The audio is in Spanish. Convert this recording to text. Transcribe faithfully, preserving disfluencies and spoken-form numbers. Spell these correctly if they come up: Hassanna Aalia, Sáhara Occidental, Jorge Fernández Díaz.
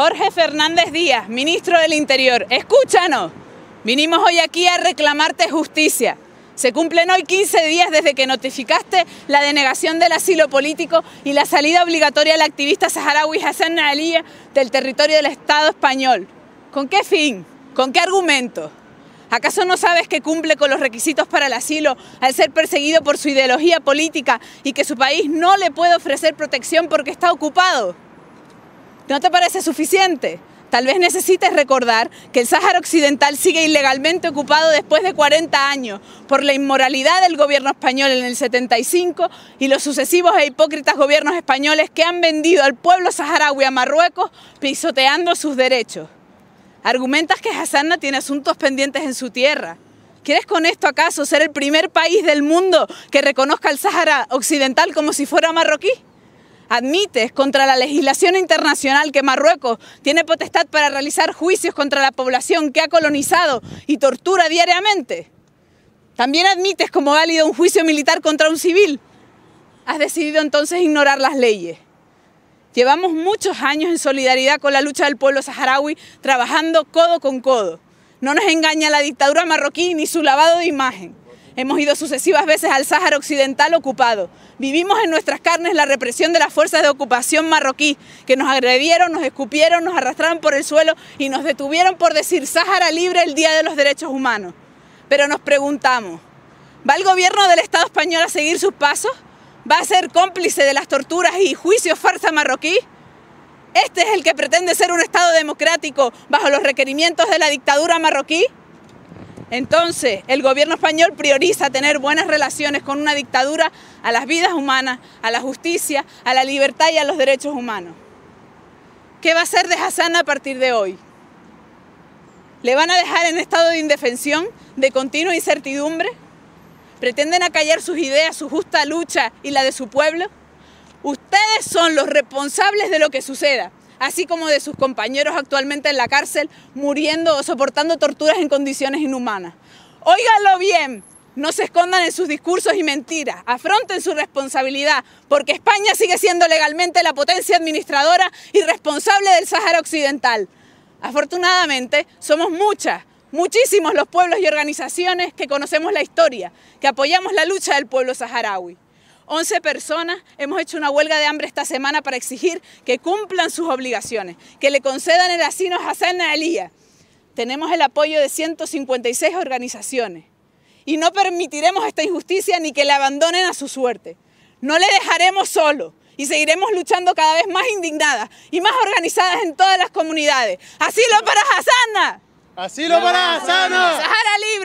Jorge Fernández Díaz, ministro del Interior, escúchanos. Vinimos hoy aquí a reclamarte justicia. Se cumplen hoy quince días desde que notificaste la denegación del asilo político y la salida obligatoria de la activista saharaui Hassanna Aalia del territorio del Estado español. ¿Con qué fin? ¿Con qué argumento? ¿Acaso no sabes que cumple con los requisitos para el asilo al ser perseguido por su ideología política y que su país no le puede ofrecer protección porque está ocupado? ¿No te parece suficiente? Tal vez necesites recordar que el Sáhara Occidental sigue ilegalmente ocupado después de cuarenta años por la inmoralidad del gobierno español en el setenta y cinco y los sucesivos e hipócritas gobiernos españoles que han vendido al pueblo saharaui a Marruecos pisoteando sus derechos. Argumentas que Hassanna tiene asuntos pendientes en su tierra. ¿Quieres con esto acaso ser el primer país del mundo que reconozca al Sáhara Occidental como si fuera marroquí? Admites contra la legislación internacional que Marruecos tiene potestad para realizar juicios contra la población que ha colonizado y tortura diariamente. También admites como válido un juicio militar contra un civil. Has decidido entonces ignorar las leyes. Llevamos muchos años en solidaridad con la lucha del pueblo saharaui, trabajando codo con codo. No nos engaña la dictadura marroquí ni su lavado de imagen. Hemos ido sucesivas veces al Sáhara Occidental ocupado. Vivimos en nuestras carnes la represión de las fuerzas de ocupación marroquí, que nos agredieron, nos escupieron, nos arrastraron por el suelo y nos detuvieron por decir Sáhara libre el Día de los Derechos Humanos. Pero nos preguntamos, ¿va el gobierno del Estado español a seguir sus pasos? ¿Va a ser cómplice de las torturas y juicios farsa marroquí? ¿Este es el que pretende ser un Estado democrático bajo los requerimientos de la dictadura marroquí? Entonces, el gobierno español prioriza tener buenas relaciones con una dictadura a las vidas humanas, a la justicia, a la libertad y a los derechos humanos. ¿Qué va a hacer de Hassanna a partir de hoy? ¿Le van a dejar en estado de indefensión, de continua incertidumbre? ¿Pretenden acallar sus ideas, su justa lucha y la de su pueblo? Ustedes son los responsables de lo que suceda, así como de sus compañeros actualmente en la cárcel, muriendo o soportando torturas en condiciones inhumanas. Óiganlo bien, no se escondan en sus discursos y mentiras, afronten su responsabilidad, porque España sigue siendo legalmente la potencia administradora y responsable del Sáhara Occidental. Afortunadamente, somos muchas, muchísimos los pueblos y organizaciones que conocemos la historia, que apoyamos la lucha del pueblo saharaui. once personas hemos hecho una huelga de hambre esta semana para exigir que cumplan sus obligaciones, que le concedan el asilo a Hassanna Aalia. Tenemos el apoyo de ciento cincuenta y seis organizaciones y no permitiremos esta injusticia ni que la abandonen a su suerte. No le dejaremos solo y seguiremos luchando cada vez más indignadas y más organizadas en todas las comunidades. ¡Asilo para Hassanna! ¡Asilo para Hassanna! ¡Sáhara libre!